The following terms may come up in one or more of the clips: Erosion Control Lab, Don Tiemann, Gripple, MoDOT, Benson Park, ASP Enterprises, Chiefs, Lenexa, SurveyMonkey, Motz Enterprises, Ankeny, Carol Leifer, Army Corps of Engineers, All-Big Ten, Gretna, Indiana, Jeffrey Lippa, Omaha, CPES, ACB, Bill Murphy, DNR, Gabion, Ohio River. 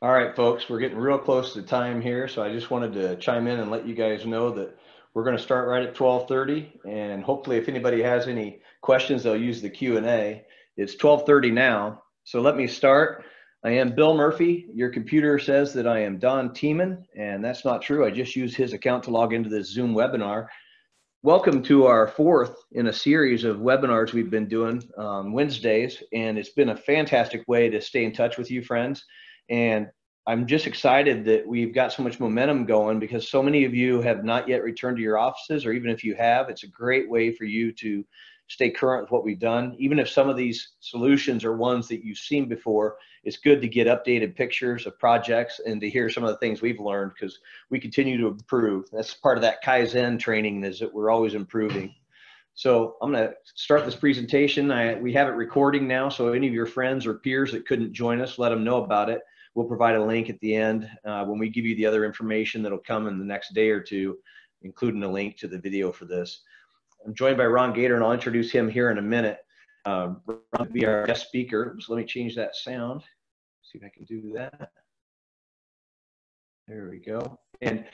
All right, folks, we're getting real close to time here, so I just wanted to chime in and let you guys know that we're going to start right at 12:30, and hopefully if anybody has any questions, they'll use the Q&A. It's 12:30 now, so let me start. I am Bill Murphy. Your computer says that I am Don Tiemann, and that's not true. I just used his account to log into this Zoom webinar. Welcome to our fourth in a series of webinars we've been doing on Wednesdays, and it's been a fantastic way to stay in touch with you, friends. And I'm just excited that we've got so much momentum going because so many of you have not yet returned to your offices, or even if you have, it's a great way for you to stay current with what we've done. Even if some of these solutions are ones that you've seen before, it's good to get updated pictures of projects and to hear some of the things we've learned because we continue to improve. That's part of that Kaizen training, is that we're always improving. So I'm going to start this presentation. We have it recording now, so any of your friends or peers that couldn't join us, let them know about it. We'll provide a link at the end when we give you the other information that'll come in the next day or two, including a link to the video for this. I'm joined by Ron Gaiter, and I'll introduce him here in a minute. Ron will be our guest speaker. So let me change that sound. See if I can do that. There we go. And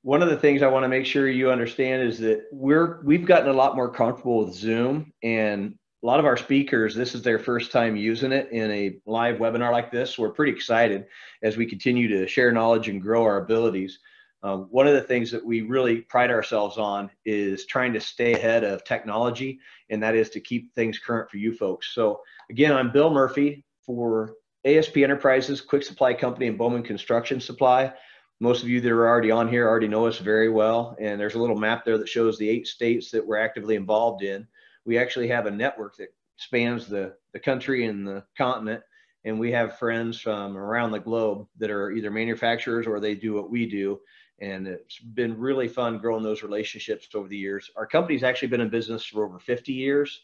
one of the things I want to make sure you understand is that we've gotten a lot more comfortable with Zoom, and a lot of our speakers, this is their first time using it in a live webinar like this. We're pretty excited as we continue to share knowledge and grow our abilities. One of the things that we really pride ourselves on is trying to stay ahead of technology, and that is to keep things current for you folks. So again, I'm Bill Murphy for ASP Enterprises, Quick Supply Company, and Bowman Construction Supply. Most of you that are already on here already know us very well, and there's a little map there that shows the 8 states that we're actively involved in. We actually have a network that spans the country and the continent, and we have friends from around the globe that are either manufacturers or they do what we do. And it's been really fun growing those relationships over the years. Our company's actually been in business for over 50 years.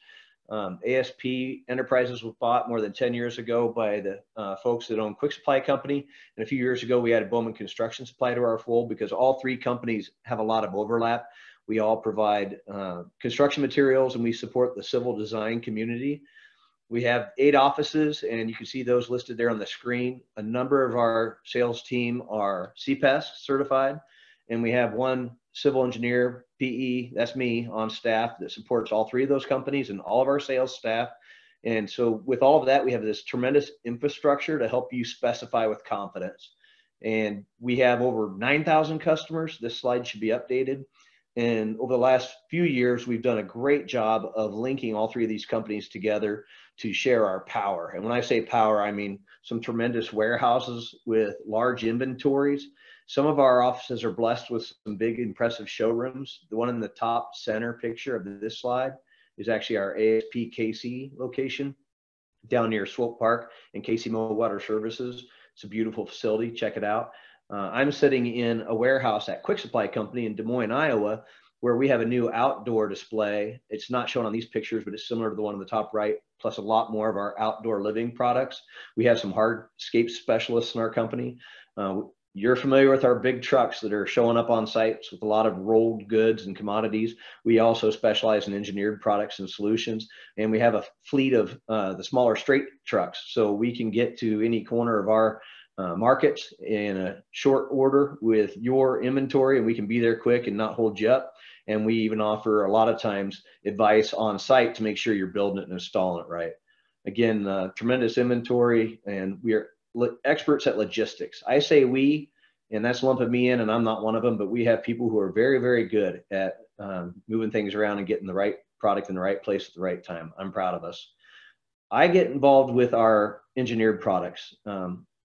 ASP Enterprises was bought more than 10 years ago by the folks that own Quick Supply Company. And a few years ago, we added Bowman Construction Supply to our fold because all 3 companies have a lot of overlap. We all provide construction materials, and we support the civil design community. We have 8 offices, and you can see those listed there on the screen. A number of our sales team are CPES certified, and we have 1 civil engineer, PE, that's me, on staff that supports all 3 of those companies and all of our sales staff. And so with all of that, we have this tremendous infrastructure to help you specify with confidence. And we have over 9,000 customers. This slide should be updated. And over the last few years, we've done a great job of linking all 3 of these companies together to share our power. And when I say power, I mean some tremendous warehouses with large inventories. Some of our offices are blessed with some big, impressive showrooms. The one in the top center picture of this slide is actually our ASPKC location down near Swope Park and KCMO Water Services. It's a beautiful facility. Check it out. I'm sitting in a warehouse at Quick Supply Company in Des Moines, Iowa, where we have a new outdoor display. It's not shown on these pictures, but it's similar to the one on the top right, plus a lot more of our outdoor living products. We have some hardscape specialists in our company. You're familiar with our big trucks that are showing up on sites with a lot of rolled goods and commodities. We also specialize in engineered products and solutions, and we have a fleet of the smaller straight trucks, so we can get to any corner of our markets in a short order with your inventory, and we can be there quick and not hold you up. And we even offer a lot of times advice on site to make sure you're building it and installing it right. Again, tremendous inventory, and we are experts at logistics. I say we, and that's lumping me in, and I'm not one of them, but we have people who are very, very good at moving things around and getting the right product in the right place at the right time. I'm proud of us. I get involved with our engineered products.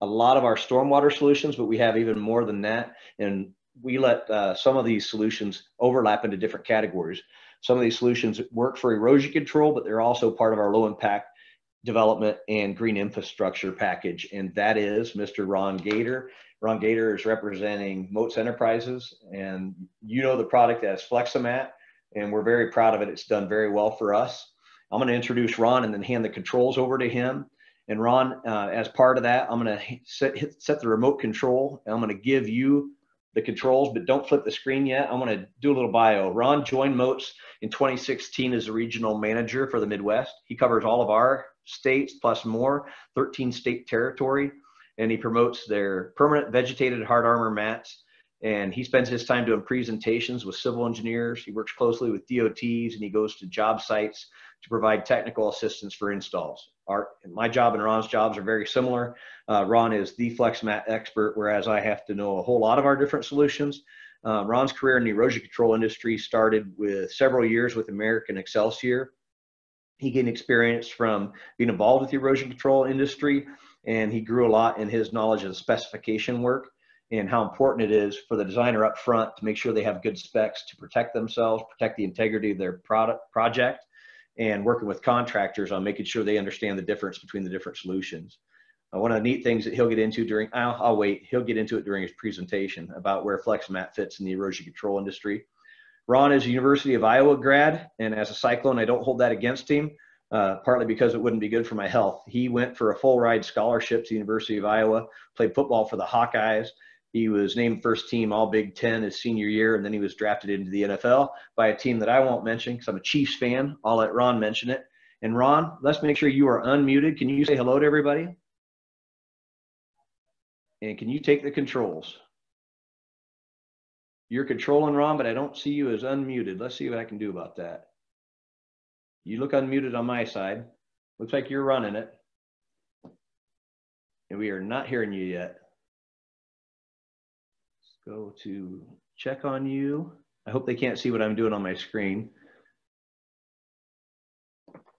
A lot of our stormwater solutions, but we have even more than that. And we let some of these solutions overlap into different categories. Some of these solutions work for erosion control, but they're also part of our low impact development and green infrastructure package. And that is Mr. Ron Gaiter. Ron Gaiter is representing Motz Enterprises, and you know the product as Flexamat, and we're very proud of it. It's done very well for us. I'm gonna introduce Ron and then hand the controls over to him. And Ron, as part of that, I'm going to set the remote control, and I'm going to give you the controls, but don't flip the screen yet. I want to do a little bio. Ron joined Motz in 2016 as a regional manager for the Midwest. He covers all of our states plus more, 13-state territory. and he promotes their permanent vegetated hard armor mats. And he spends his time doing presentations with civil engineers. He works closely with DOTs, and he goes to job sites to provide technical assistance for installs. My job and Ron's jobs are very similar. Ron is the Flexamat expert, whereas I have to know a whole lot of our different solutions. Ron's career in the erosion control industry started with several years with American Excelsior. He gained experience from being involved with the erosion control industry, and he grew a lot in his knowledge of specification work and how important it is for the designer up front to make sure they have good specs to protect themselves, protect the integrity of their project, and working with contractors on making sure they understand the difference between the different solutions. One of the neat things that he'll get into during, he'll get into it during his presentation about where Flexamat fits in the erosion control industry. Ron is a University of Iowa grad, and as a cyclone, I don't hold that against him, partly because it wouldn't be good for my health. He went for a full ride scholarship to the University of Iowa, played football for the Hawkeyes. He was named first team All-Big Ten his senior year, and then he was drafted into the NFL by a team that I won't mention because I'm a Chiefs fan. I'll let Ron mention it. And Ron, let's make sure you are unmuted. Can you say hello to everybody? And can you take the controls? You're controlling, Ron, but I don't see you as unmuted. Let's see what I can do about that. You look unmuted on my side. Looks like you're running it. And we are not hearing you yet. Go to check on you. I hope they can't see what I'm doing on my screen.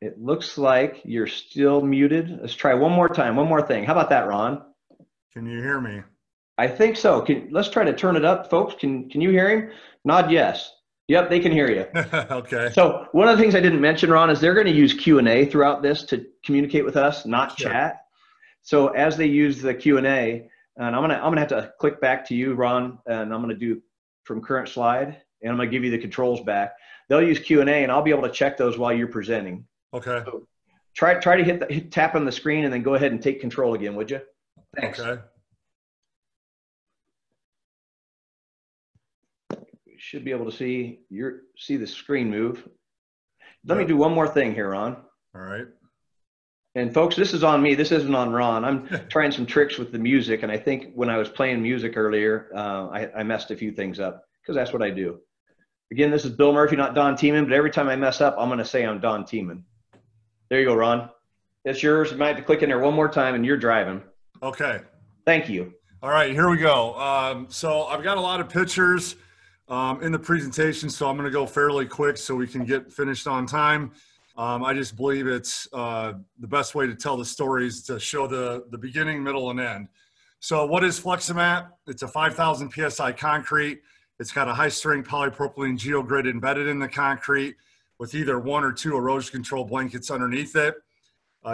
It looks like you're still muted. Let's try one more time, one more thing. How about that, Ron? Can you hear me? I think so. Let's try to turn it up, folks. Can you hear him? Nod yes. Yep, they can hear you. Okay. So one of the things I didn't mention, Ron, is they're going to use Q&A throughout this to communicate with us, not chat. So as they use the Q&A, and I'm gonna have to click back to you, Ron, and I'm gonna do from current slide, and I'm gonna give you the controls back. They'll use Q&A, and I'll be able to check those while you're presenting. Okay. So try to tap on the screen, and then go ahead and take control again, would you? Thanks. Okay. You should be able to see the screen move. Let me do one more thing here, Ron. All right. And folks, this is on me. This isn't on Ron. I'm trying some tricks with the music, and I think when I was playing music earlier, I messed a few things up because that's what I do. Again, this is Bill Murphy, not Don Tiemann, but every time I mess up, I'm going to say I'm Don Tiemann. There you go, Ron. It's yours. You might have to click in there one more time, and you're driving. Okay. Thank you. All right, here we go. So I've got a lot of pictures in the presentation, so I'm going to go fairly quick so we can get finished on time. I just believe it's the best way to tell the stories to show the beginning, middle, and end. So what is Flexamat? It's a 5,000 PSI concrete. It's got a high-strength polypropylene geogrid embedded in the concrete with either one or two erosion control blankets underneath it.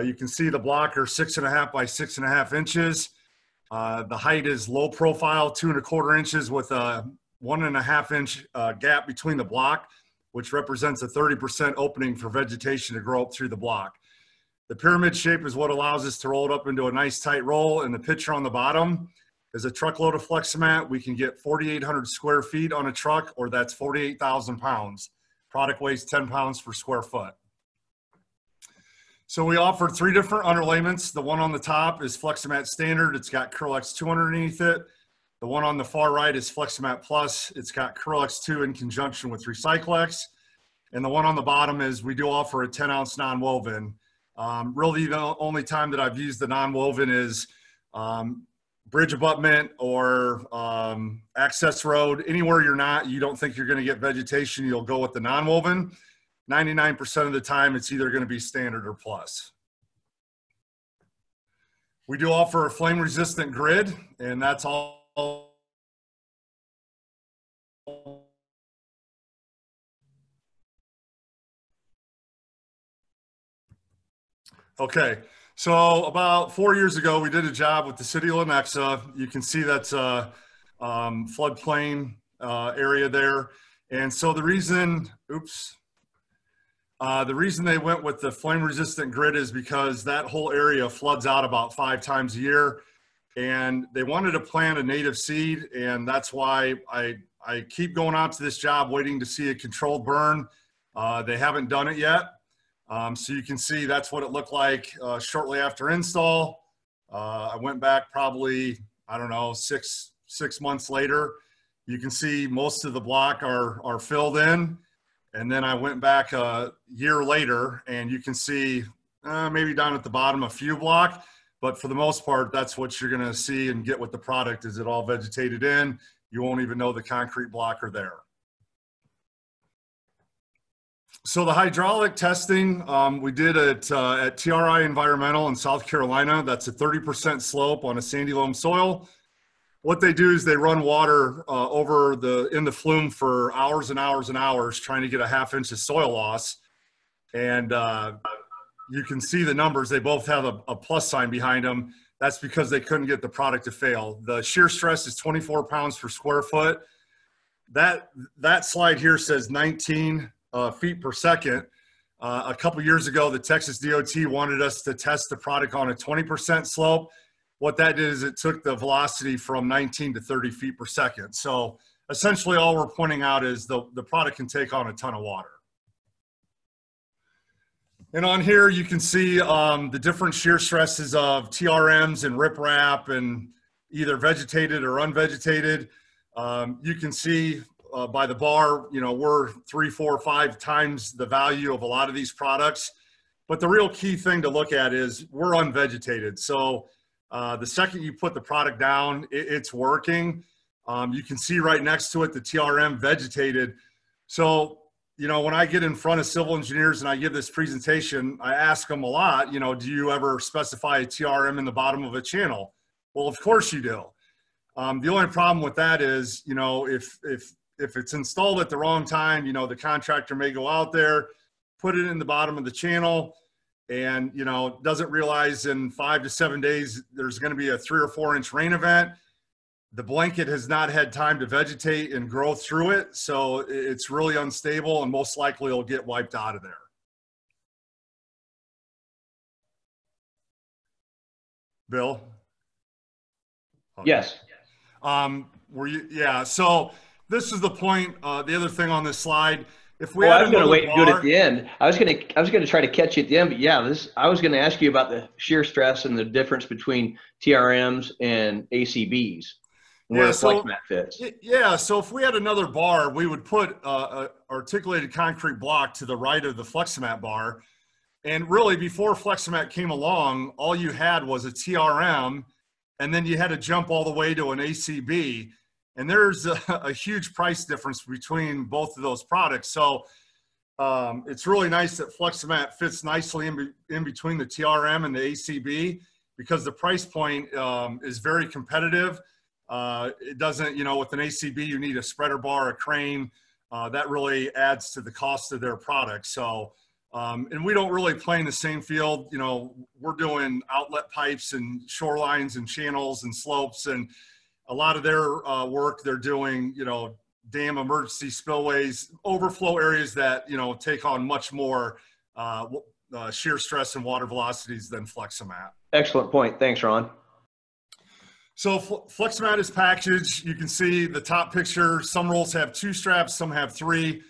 You can see the block are 6.5 by 6.5 inches. The height is low profile, 2.25 inches with a 1.5 inch gap between the block, which represents a 30% opening for vegetation to grow up through the block. The pyramid shape is what allows us to roll it up into a nice tight roll, and the picture on the bottom is a truckload of Flexamat. We can get 4,800 square feet on a truck, or that's 48,000 pounds. Product weighs 10 pounds per square foot. So we offer three different underlayments. The one on the top is Flexamat Standard. It's got Curlex II underneath it. The one on the far right is Flexamat Plus. It's got Curlex II in conjunction with Recyclex. And the one on the bottom is we do offer a 10-ounce non-woven. Really, the only time that I've used the non-woven is bridge abutment or access road. Anywhere you don't think you're going to get vegetation, you'll go with the non-woven. 99% of the time, it's either going to be standard or plus. We do offer a flame-resistant grid, and that's all okay, so about 4 years ago, we did a job with the city of Lenexa. You can see that's a floodplain area there. And so the reason, the reason they went with the flame-resistant grid is because that whole area floods out about 5 times a year. And they wanted to plant a native seed, and that's why I keep going out to this job waiting to see a controlled burn. They haven't done it yet. So you can see that's what it looked like shortly after install. I went back probably, I don't know, six months later. You can see most of the block are filled in. And then I went back a year later, and you can see maybe down at the bottom a few block, but for the most part, that's what you're gonna see and get with the product is it all vegetated in. You won't even know the concrete block are there. So the hydraulic testing we did at TRI Environmental in South Carolina. That's a 30% slope on a sandy loam soil. What they do is they run water over in the flume for hours and hours and hours trying to get a half-inch of soil loss. And you can see the numbers. They both have a plus sign behind them. That's because they couldn't get the product to fail. The shear stress is 24 pounds per square foot. That slide here says 19 feet per second. A couple years ago, the Texas DOT wanted us to test the product on a 20% slope. What that did is it took the velocity from 19 to 30 feet per second. So essentially all we're pointing out is the product can take on a ton of water. And on here, you can see the different shear stresses of TRMs and riprap and either vegetated or unvegetated. You can see by the bar, you know, we're 3, 4, 5 times the value of a lot of these products. But the real key thing to look at is we're unvegetated. So the second you put the product down, it's working. You can see right next to it, the TRM vegetated. So, you know, when I get in front of civil engineers and I give this presentation, I ask them a lot, you know, do you ever specify a TRM in the bottom of a channel? Well, of course you do. The only problem with that is, you know, if it's installed at the wrong time, you know, the contractor may go out there, put it in the bottom of the channel and, you know, doesn't realize in 5 to 7 days, there's going to be a 3 or 4 inch rain event. The blanket has not had time to vegetate and grow through it, so it's really unstable and most likely it'll get wiped out of there. Bill? Okay. Yes. Were you? Yeah, so this is the point, the other thing on this slide, if we I was going to wait and do it at the end. I was going to try to catch you at the end, but yeah, I was going to ask you about the shear stress and the difference between TRMs and ACBs. Where yeah, so, Flexamat fits. Yeah, so if we had another bar, we would put a articulated concrete block to the right of the Flexamat bar. And really, before Flexamat came along, all you had was a TRM, and then you had to jump all the way to an ACB. And there's a huge price difference between both of those products. So it's really nice that Flexamat fits nicely in between the TRM and the ACB because the price point is very competitive. It doesn't, you know, with an ACB, you need a spreader bar, a crane. That really adds to the cost of their product. So, and we don't really play in the same field. You know, we're doing outlet pipes and shorelines and channels and slopes and a lot of their work they're doing, you know, dam emergency spillways, overflow areas that, you know, take on much more shear stress and water velocities than Flexamat. Excellent point. Thanks, Ron. So Flexamat is packaged. You can see the top picture. Some rolls have 2 straps, some have 3.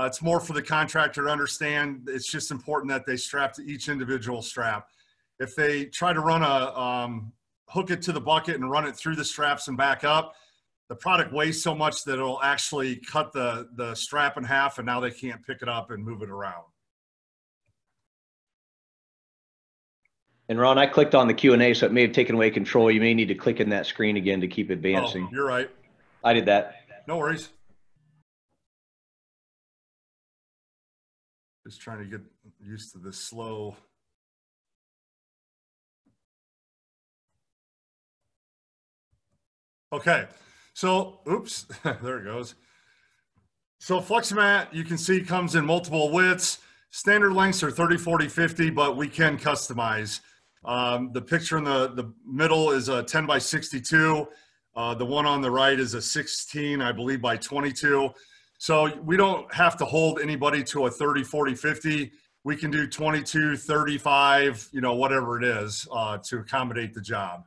It's more for the contractor to understand. It's just important that they strap to each individual strap. If they try to run a, hook it to the bucket and run it through the straps and back up, the product weighs so much that it'll actually cut the strap in half and now they can't pick it up and move it around. And Ron, I clicked on the Q&A, so it may have taken away control. You may need to click in that screen again to keep advancing. Oh, you're right. I did that. No worries. Just trying to get used to this slow. Okay, so, oops, there it goes. So Flexamat, you can see, comes in multiple widths. Standard lengths are 30, 40, 50, but we can customize. The picture in the middle is a 10 by 62. The one on the right is a 16, I believe, by 22. So we don't have to hold anybody to a 30, 40, 50. We can do 22, 35, you know, whatever it is to accommodate the job.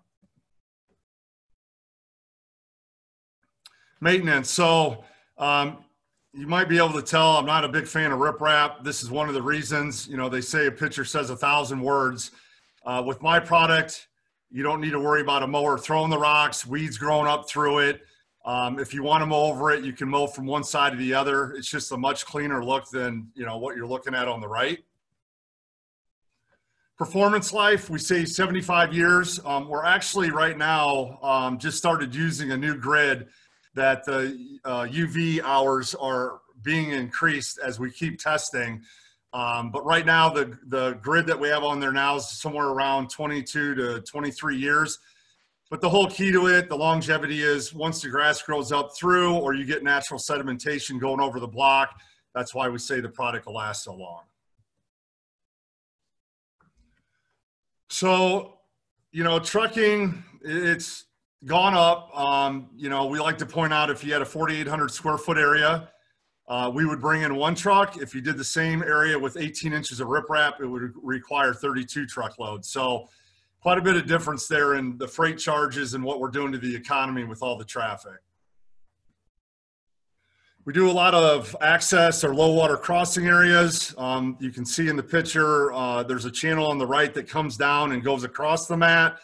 Maintenance. So you might be able to tell I'm not a big fan of riprap. This is one of the reasons, you know, they say a picture says 1,000 words. With my product, You don't need to worry about a mower throwing the rocks, weeds growing up through it. If you want to mow over it, you can mow from one side to the other. It's just a much cleaner look than, you know, what you're looking at on the right. Performance life, we say 75 years. We're actually right now just started using a new grid that the UV hours are being increased as we keep testing. But right now, the grid that we have on there now is somewhere around 22 to 23 years. But the whole key to it, the longevity is once the grass grows up through or you get natural sedimentation going over the block, that's why we say the product will last so long. So, you know, trucking, it's gone up. You know, we like to point out if you had a 4,800 square foot area, we would bring in one truck. If you did the same area with 18 inches of riprap, it would require 32 truckloads. So quite a bit of difference there in the freight charges and what we're doing to the economy with all the traffic. We do a lot of access or low water crossing areas. You can see in the picture, there's a channel on the right that comes down and goes across the mat.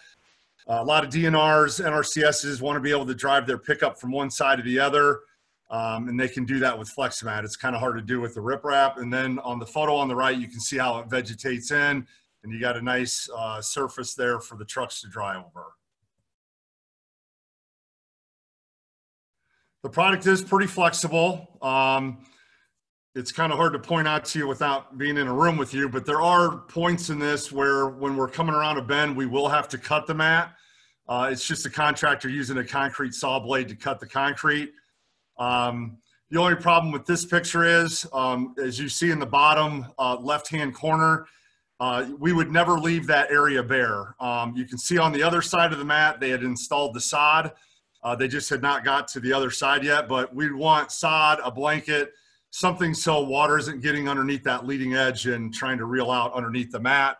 A lot of DNRs, NRCSs want to be able to drive their pickup from one side to the other. And they can do that with Flexamat. It's kind of hard to do with the riprap. And then on the photo on the right, you can see how it vegetates in, and you got a nice surface there for the trucks to drive over. The product is pretty flexible. It's kind of hard to point out to you without being in a room with you, but there are points in this where when we're coming around a bend, we will have to cut the mat. It's just a contractor using a concrete saw blade to cut the concrete. The only problem with this picture is, as you see in the bottom left-hand corner, we would never leave that area bare. You can see on the other side of the mat, they had installed the sod. They just had not got to the other side yet, but we'd want sod, a blanket, something so water isn't getting underneath that leading edge and trying to reel out underneath the mat.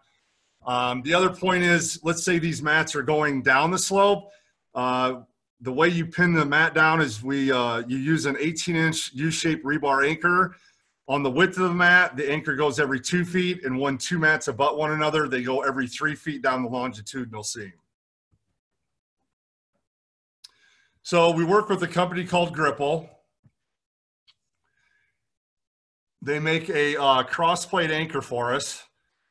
The other point is, let's say these mats are going down the slope. The way you pin the mat down is you use an 18-inch U-shaped rebar anchor. On the width of the mat, the anchor goes every 2 feet, and when two mats abut one another, they go every 3 feet down the longitudinal seam. So we work with a company called Gripple. They make a cross-plate anchor for us,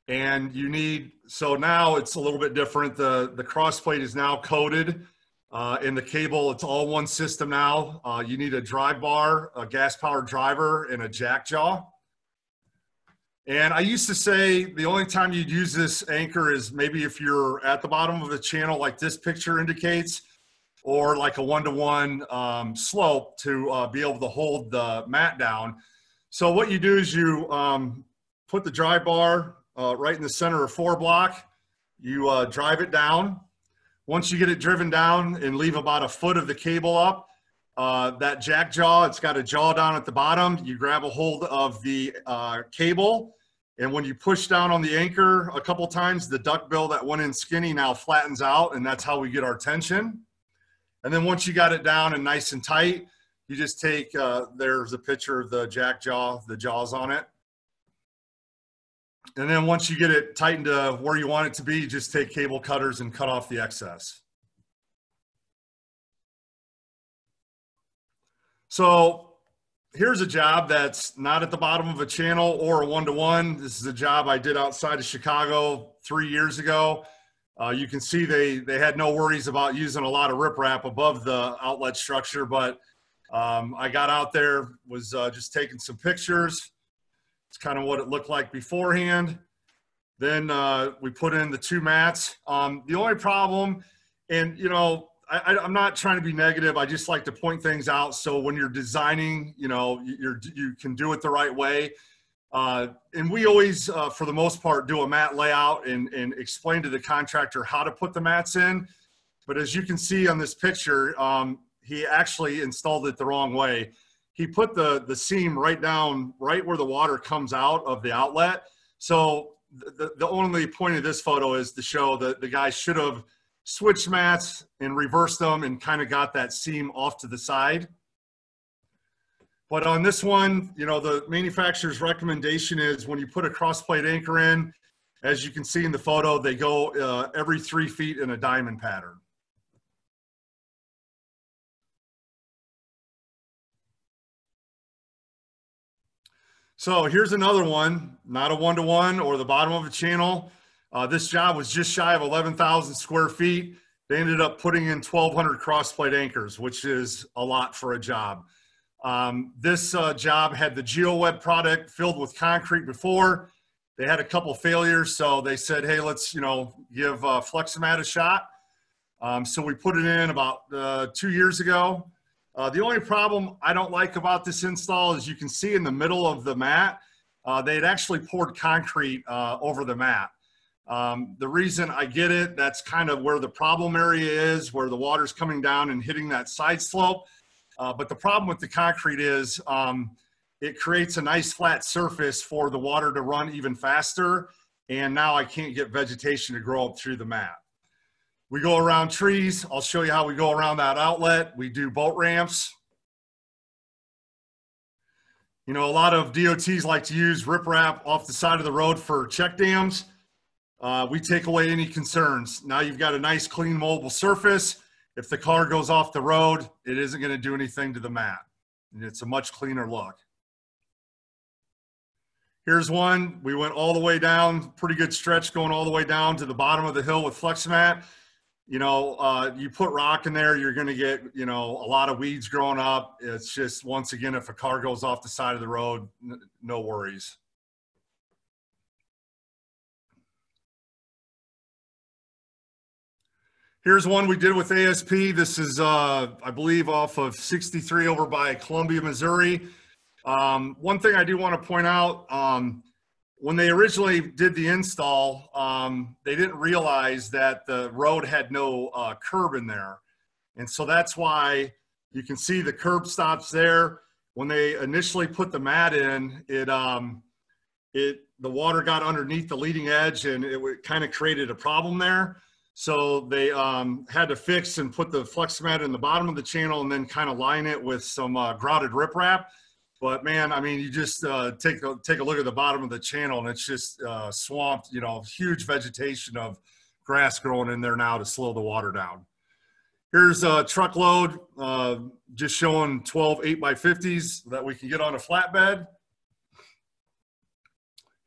and you need, so now it's a little bit different. The cross-plate is now coated. In the cable, it's all one system now. You need a drive bar, a gas-powered driver, and a jack jaw. And I used to say the only time you'd use this anchor is maybe if you're at the bottom of the channel like this picture indicates, or like a one-to-one slope to be able to hold the mat down. So what you do is you put the drive bar right in the center of four block. You drive it down. Once you get it driven down and leave about a foot of the cable up, that jack jaw, it's got a jaw down at the bottom. You grab a hold of the cable, and when you push down on the anchor a couple times, the duckbill that went in skinny now flattens out, and that's how we get our tension. And then once you got it down and nice and tight, you just take, there's a picture of the jack jaw, the jaws on it. And then once you get it tightened to where you want it to be, you just take cable cutters and cut off the excess. So here's a job that's not at the bottom of a channel or a one-to-one. This is a job I did outside of Chicago 3 years ago. You can see they had no worries about using a lot of riprap above the outlet structure, but I got out there, was just taking some pictures. It's kind of what it looked like beforehand. Then we put in the two mats. The only problem, and you know, I'm not trying to be negative. I just like to point things out. So when you're designing, you know, you can do it the right way. And we always, for the most part, do a mat layout and explain to the contractor how to put the mats in. But as you can see on this picture, he actually installed it the wrong way. He put the seam right down, right where the water comes out of the outlet. So the only point of this photo is to show that the guy should have switched mats and reversed them and kind of got that seam off to the side. But on this one, you know, the manufacturer's recommendation is when you put a cross plate anchor in As you can see in the photo, they go every 3 feet in a diamond pattern. So here's another one, not a one-to-one or the bottom of a channel. This job was just shy of 11,000 square feet. They ended up putting in 1,200 cross-plate anchors, which is a lot for a job. This job had the GeoWeb product filled with concrete before. They had a couple failures, so they said, hey, let's, you know, give Flexamat a shot. So we put it in about 2 years ago. The only problem I don't like about this install is you can see in the middle of the mat, they had actually poured concrete over the mat. The reason I get it, that's kind of where the problem area is, where the water's coming down and hitting that side slope. But the problem with the concrete is it creates a nice flat surface for the water to run even faster. And now I can't get vegetation to grow up through the mat. We go around trees. I'll show you how we go around that outlet. We do boat ramps. You know, a lot of DOTs like to use riprap off the side of the road for check dams. We take away any concerns. Now you've got a nice, clean, mobile surface. If the car goes off the road, it isn't going to do anything to the mat. And it's a much cleaner look. Here's one. We went all the way down, pretty good stretch going all the way down to the bottom of the hill with Flexamat. You know, you put rock in there, you're going to get, you know, a lot of weeds growing up. It's just, once again, if a car goes off the side of the road, no worries. Here's one we did with ASP. This is, I believe, off of 63 over by Columbia, Missouri. One thing I do want to point out, when they originally did the install, they didn't realize that the road had no curb in there. And so that's why you can see the curb stops there. When they initially put the mat in, the water got underneath the leading edge and it kind of created a problem there. So they had to fix and put the Flexamat in the bottom of the channel and then kind of line it with some grouted riprap. But man, I mean, you just take a look at the bottom of the channel and it's just swamped, you know, huge vegetation of grass growing in there now to slow the water down. Here's a truckload, just showing 12 8x50s that we can get on a flatbed.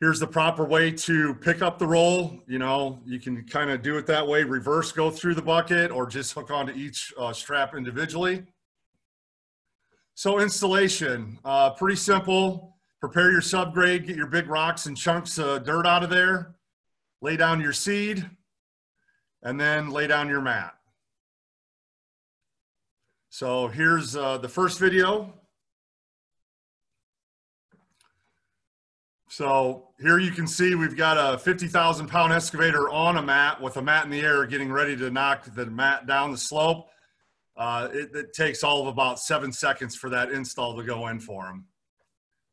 Here's the proper way to pick up the roll. You know, you can kind of do it that way, reverse go through the bucket or just hook onto each strap individually. So installation, pretty simple. Prepare your subgrade, get your big rocks and chunks of dirt out of there, lay down your seed, and then lay down your mat. So here's the first video. So here you can see we've got a 50,000 pound excavator on a mat with a mat in the air getting ready to knock the mat down the slope. It takes all of about 7 seconds for that install to go in for them.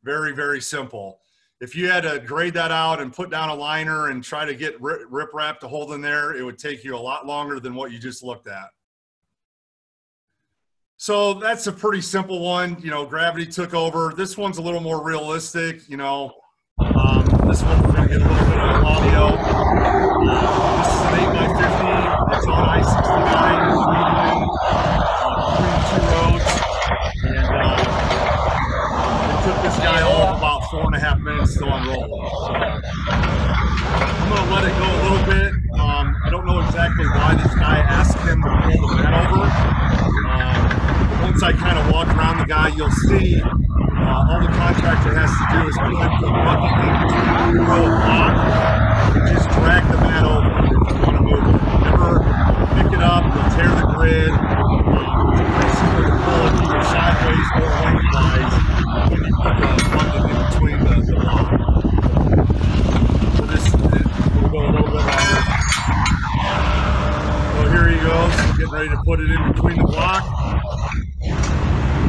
Very, very simple. If you had to grade that out and put down a liner and try to get riprap to hold in there, it would take you a lot longer than what you just looked at. So that's a pretty simple one. You know, gravity took over. This one's a little more realistic, you know. This one we're going to get a little bit of audio. This is an 8x50. It's on I-69. This guy all about 4.5 minutes to unroll. I'm gonna let it go a little bit. I don't know exactly why this guy asked him to roll the mat over. Once I kind of walk around the guy, you'll see all the contractor has to do is put the bucket in between the row of block and just drag the mat over if you want to move it. Never pick it up, you'll tear the grid. It's pretty simple to pull it either sideways or lengthwise. When you put the bundle in between the block. So we'll go a little bit longer. So here he goes, getting ready to put it in between the block. And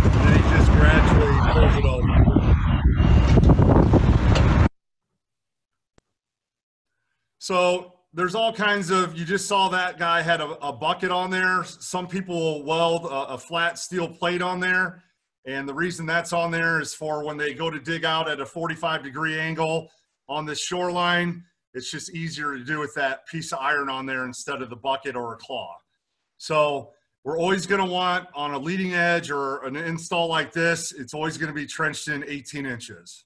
then he just gradually pulls it over. So there's all kinds of, you just saw that guy had a bucket on there. Some people will weld a flat steel plate on there. And the reason that's on there is for when they go to dig out at a 45-degree angle on this shoreline, It's just easier to do with that piece of iron on there instead of the bucket or a claw. So we're always going to want, on a leading edge or an install like this, it's always going to be trenched in 18 inches.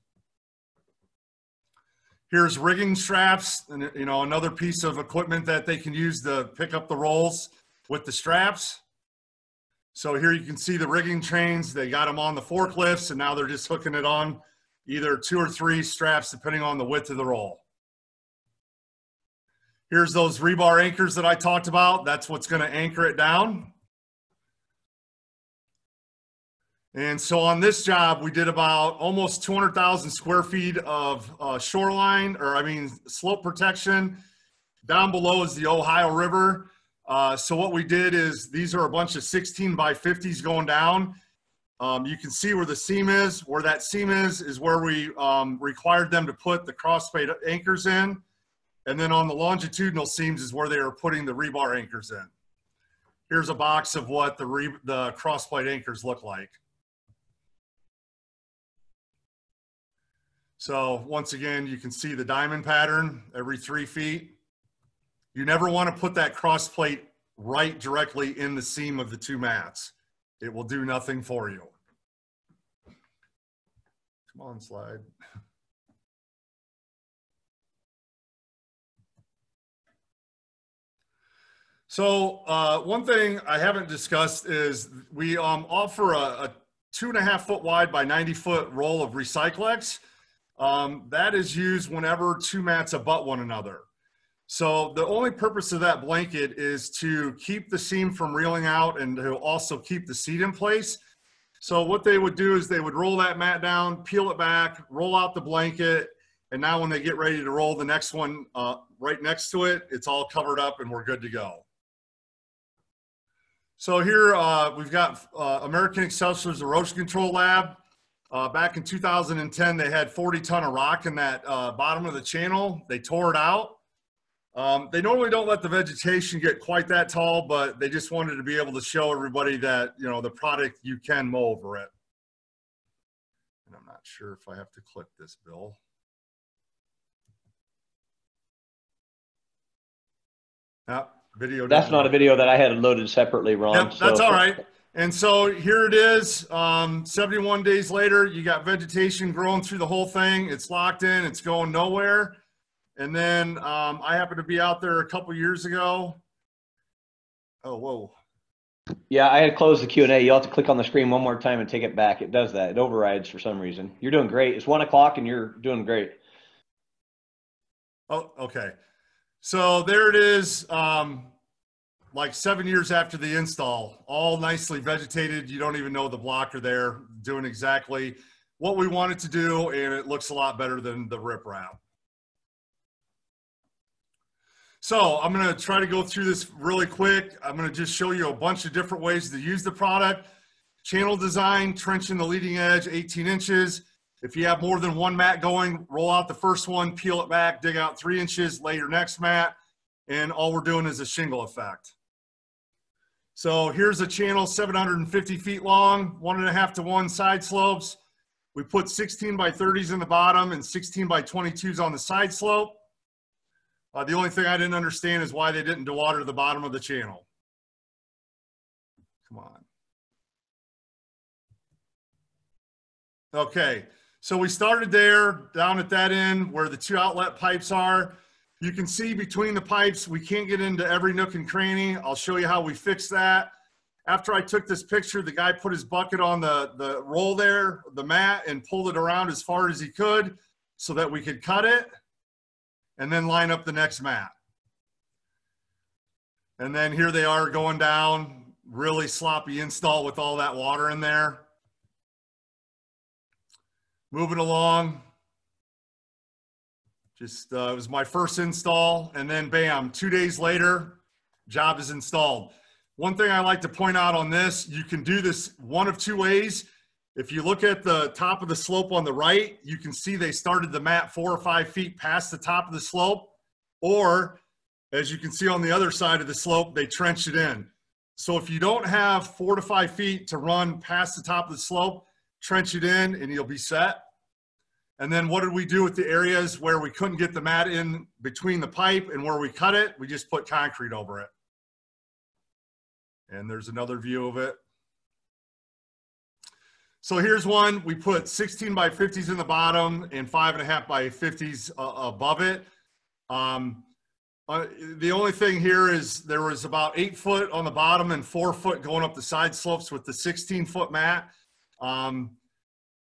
Here's rigging straps, and you know, another piece of equipment that they can use to pick up the rolls with the straps. So here you can see the rigging chains. They got them on the forklifts, and now they're just hooking it on either 2 or 3 straps depending on the width of the roll. Here's those rebar anchors that I talked about. That's what's going to anchor it down. And so on this job, we did about almost 200,000 square feet of shoreline, or I mean, slope protection. Down below is the Ohio River. So what we did is, these are a bunch of 16x50s going down. You can see where the seam is. Where that seam is where we required them to put the crossbait anchors in. And then on the longitudinal seams is where they are putting the rebar anchors in. Here's a box of what the crossplate anchors look like. So once again, you can see the diamond pattern every 3 feet. You never want to put that cross plate right directly in the seam of the two mats. It will do nothing for you. Come on, slide. So one thing I haven't discussed is we offer a 2.5 foot wide by 90 foot roll of Recyclex. That is used whenever two mats abut one another. So the only purpose of that blanket is to keep the seam from reeling out and to also keep the seat in place. So what they would do is they would roll that mat down, peel it back, roll out the blanket, and now when they get ready to roll the next one right next to it, it's all covered up and we're good to go. So here we've got American Excelsior's Erosion Control Lab. Back in 2010, they had 40 ton of rock in that bottom of the channel. They tore it out. They normally don't let the vegetation get quite that tall, but they just wanted to be able to show everybody that, you know, the product, you can mow over it. And I'm not sure if I have to click this, Bill. Yep, video. That's not a video that I had loaded separately, Ron. Yep, that's all right. And so here it is, 71 days later, you got vegetation growing through the whole thing. It's locked in, it's going nowhere. And then I happened to be out there a couple years ago. Oh, whoa. Yeah, I had closed the Q&A. You'll have to click on the screen one more time and take it back. It does that. It overrides for some reason. You're doing great. It's 1 o'clock and you're doing great. Oh, okay. So there it is. Like 7 years after the install, all nicely vegetated. You don't even know the blocker there, doing exactly what we wanted to do, and it looks a lot better than the riprap. So I'm gonna try to go through this really quick. I'm gonna just show you a bunch of different ways to use the product. Channel design, trenching the leading edge, 18 inches. If you have more than one mat going, roll out the first one, peel it back, dig out 3 inches, lay your next mat, and all we're doing is a shingle effect. So here's a channel 750 feet long, 1.5 to 1 side slopes. We put 16x30s in the bottom and 16x22s on the side slope. The only thing I didn't understand is why they didn't dewater the bottom of the channel. Come on. Okay, so we started there, down at that end where the two outlet pipes are. You can see between the pipes, we can't get into every nook and cranny. I'll show you how we fix that. After I took this picture, the guy put his bucket on the roll there, the mat, and pulled it around as far as he could so that we could cut it and then line up the next mat. And then here they are going down, really sloppy install with all that water in there. Moving along. Just, it was my first install, and then bam, 2 days later, job is installed. One thing I like to point out on this, you can do this one of two ways. If you look at the top of the slope on the right, you can see they started the mat 4 or 5 feet past the top of the slope, or as you can see on the other side of the slope, they trenched it in. So if you don't have 4 to 5 feet to run past the top of the slope, trench it in and you'll be set. And then what did we do with the areas where we couldn't get the mat in between the pipe and where we cut it? We just put concrete over it. And there's another view of it. So here's one. We put 16 by 50s in the bottom and 5.5 by 50s above it. The only thing here is there was about 8 foot on the bottom and 4 foot going up the side slopes with the 16-foot mat.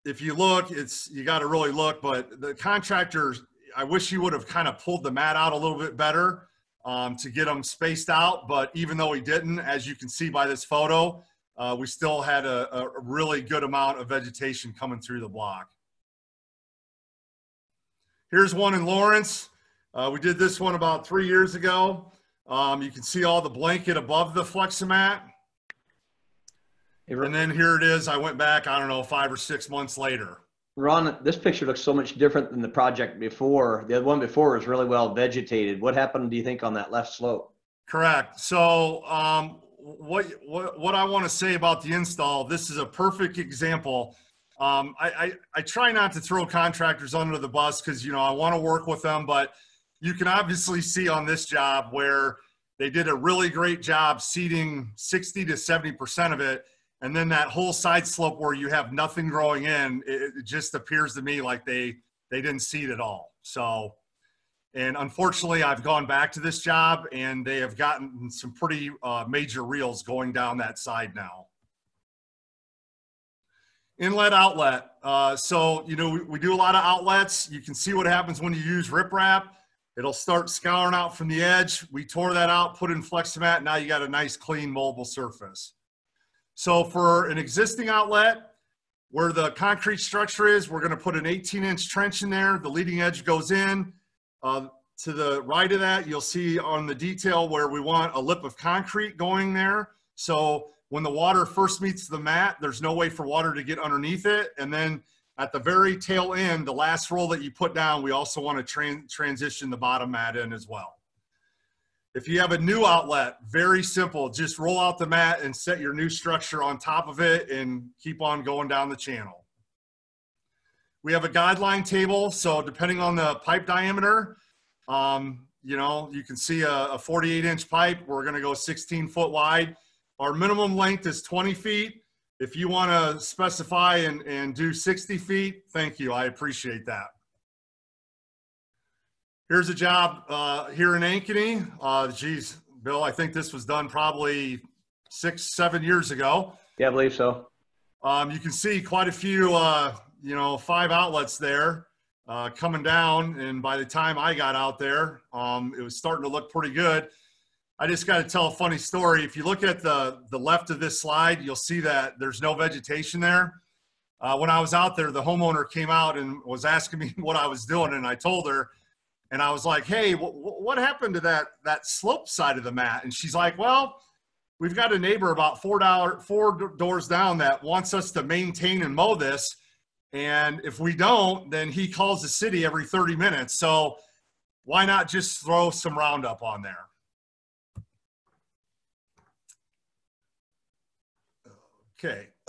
If you look, you got to really look, but the contractor, I wish he would have kind of pulled the mat out a little bit better to get them spaced out. But even though he didn't, as you can see by this photo, we still had a really good amount of vegetation coming through the block. Here's one in Lawrence. We did this one about 3 years ago. You can see all the blanket above the Flexamat. And then here it is. I went back, I don't know, 5 or 6 months later. Ron, this picture looks so much different than the project before. The one before was really well vegetated. What happened, do you think, on that left slope? Correct. So what I want to say about the install, this is a perfect example. I try not to throw contractors under the bus because, you know, I want to work with them, but you can obviously see on this job where they did a really great job seeding 60 to 70% of it. And then that whole side slope where you have nothing growing in, it just appears to me like they didn't seed at all. So, and unfortunately I've gone back to this job and they have gotten some pretty major reels going down that side now. Inlet outlet. So, you know, we do a lot of outlets. You can see what happens when you use riprap. It'll start scouring out from the edge. We tore that out, put in Flexamat. Now you got a nice clean mobile surface. So for an existing outlet where the concrete structure is, we're gonna put an 18-inch trench in there. The leading edge goes in. To the right of that, you'll see on the detail where we want a lip of concrete going there. So when the water first meets the mat, there's no way for water to get underneath it. And then at the very tail end, the last roll that you put down, we also want to transition the bottom mat in as well. If you have a new outlet, very simple, just roll out the mat and set your new structure on top of it and keep on going down the channel. We have a guideline table. So depending on the pipe diameter, you know, you can see a 48-inch pipe. We're going to go 16-foot wide. Our minimum length is 20 feet. If you want to specify and do 60 feet, thank you. I appreciate that. Here's a job here in Ankeny. Geez, Bill, I think this was done probably 6, 7 years ago. Yeah, I believe so. You can see quite a few, you know, 5 outlets there coming down. And by the time I got out there, it was starting to look pretty good. I just got to tell a funny story. If you look at the left of this slide, you'll see that there's no vegetation there. When I was out there, the homeowner came out and was asking me what I was doing, and I told her, and I was like, hey, what happened to that slope side of the mat? And she's like, well, we've got a neighbor about four doors down that wants us to maintain and mow this, and if we don't, then he calls the city every 30 minutes, so why not just throw some Roundup on there?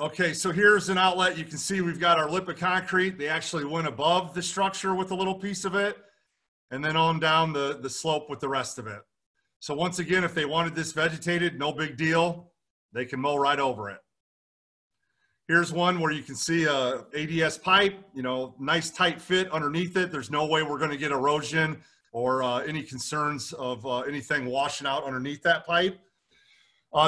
Okay, so here's an outlet. You can see we've got our lip of concrete. They actually went above the structure with a little piece of it, and then on down the slope with the rest of it. So once again, if they wanted this vegetated, no big deal. They can mow right over it. Here's one where you can see a ADS pipe, you know, nice tight fit underneath it. There's no way we're going to get erosion or any concerns of anything washing out underneath that pipe.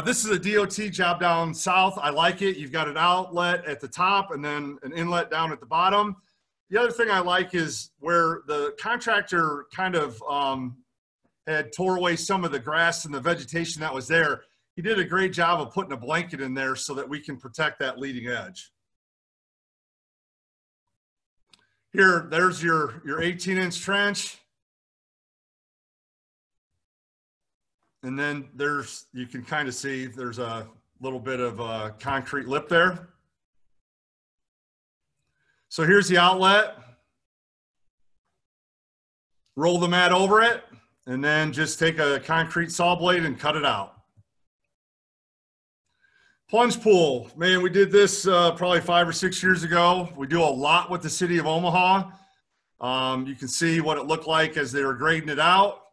This is a DOT job down south. I like it. You've got an outlet at the top and then an inlet down at the bottom. The other thing I like is where the contractor kind of had tore away some of the grass and the vegetation that was there. He did a great job of putting a blanket in there so that we can protect that leading edge. Here, there's your 18-inch trench. And then there's, you can kind of see there's a little bit of a concrete lip there. So here's the outlet. Roll the mat over it, and then just take a concrete saw blade and cut it out. Plunge pool. Man, we did this probably 5 or 6 years ago. We do a lot with the city of Omaha. You can see what it looked like as they were grading it out.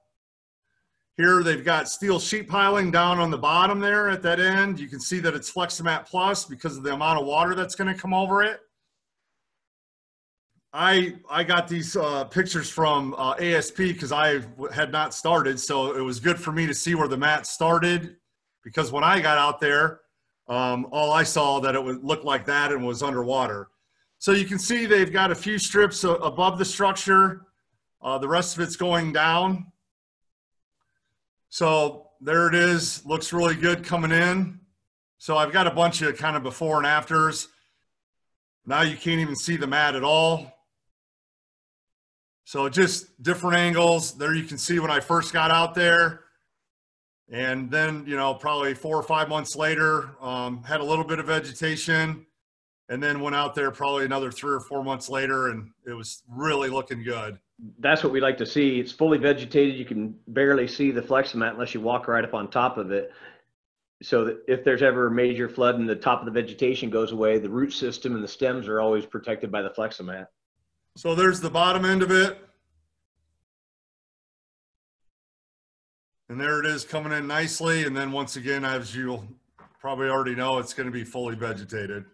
Here they've got steel sheet piling down on the bottom there at that end. You can see that it's Flexamat Plus because of the amount of water that's going to come over it. I got these pictures from ASP because I had not started, so it was good for me to see where the mat started, because when I got out there, all I saw that it would look like that and was underwater. So you can see they've got a few strips above the structure. The rest of it's going down. So there it is, looks really good coming in. So I've got a bunch of kind of before and afters. Now you can't even see the mat at all. So just different angles. There you can see when I first got out there. And then, you know, probably 4 or 5 months later, had a little bit of vegetation. And then went out there probably another 3 or 4 months later, and it was really looking good. That's what we like to see. It's fully vegetated. You can barely see the Flexamat unless you walk right up on top of it. So that if there's ever a major flood and the top of the vegetation goes away, the root system and the stems are always protected by the Flexamat. So there's the bottom end of it. And there it is coming in nicely. And then once again, as you'll probably already know, it's going to be fully vegetated.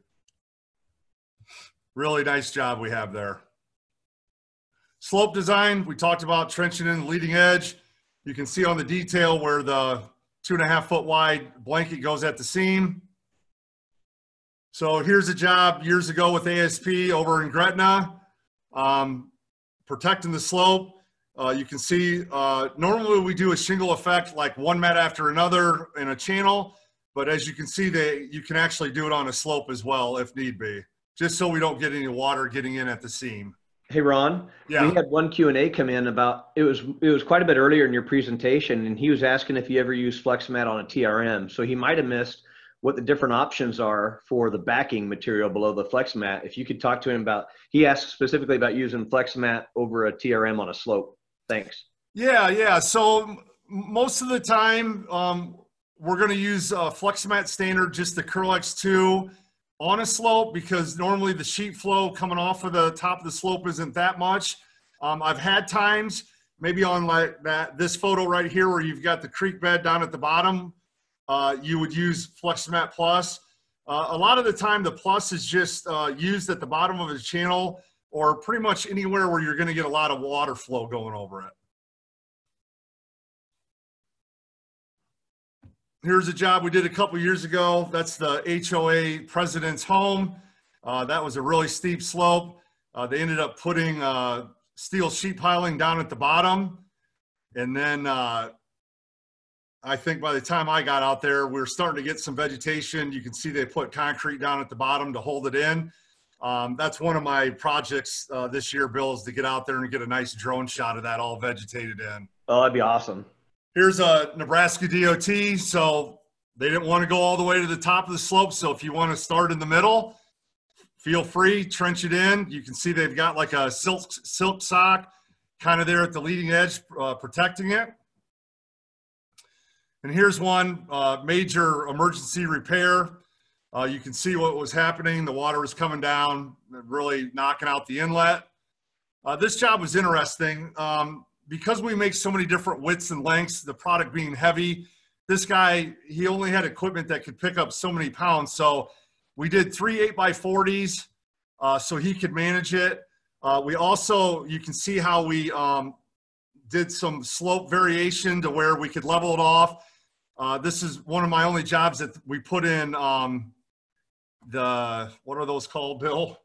Really nice job we have there. Slope design, we talked about trenching in the leading edge. You can see on the detail where the 2.5 foot wide blanket goes at the seam. So here's a job years ago with ASP over in Gretna, protecting the slope. You can see normally we do a shingle effect like one mat after another in a channel, but as you can see, you can actually do it on a slope as well if need be, just so we don't get any water getting in at the seam. Hey, Ron. Yeah. We had one Q&A come in about, it was quite a bit earlier in your presentation, and he was asking if you ever use Flexamat on a TRM. So he might have missed what the different options are for the backing material below the Flexamat. If you could talk to him about, he asked specifically about using Flexamat over a TRM on a slope. Thanks. Yeah. So most of the time, we're going to use Flexamat standard, just the Curlex II, on a slope, because normally the sheet flow coming off of the top of the slope isn't that much. I've had times, maybe on like this photo right here where you've got the creek bed down at the bottom, you would use Flexamat Plus. A lot of the time the Plus is just used at the bottom of the channel or pretty much anywhere where you're gonna get a lot of water flow going over it. Here's a job we did a couple years ago. That's the HOA president's home. That was a really steep slope. They ended up putting steel sheet piling down at the bottom. And then I think by the time I got out there, we were starting to get some vegetation. You can see they put concrete down at the bottom to hold it in. That's one of my projects this year, Bill, is to get out there and get a nice drone shot of that all vegetated in. Oh, that'd be awesome. Here's a Nebraska DOT, so they didn't want to go all the way to the top of the slope, so if you want to start in the middle, feel free, trench it in. You can see they've got like a silk sock kind of there at the leading edge protecting it. And here's one major emergency repair. You can see what was happening. The water was coming down, really knocking out the inlet. This job was interesting. Because we make so many different widths and lengths, the product being heavy, this guy, he only had equipment that could pick up so many pounds. So we did 3 8x40s so he could manage it. We also, you can see how we did some slope variation to where we could level it off. This is one of my only jobs that we put in what are those called, Bill?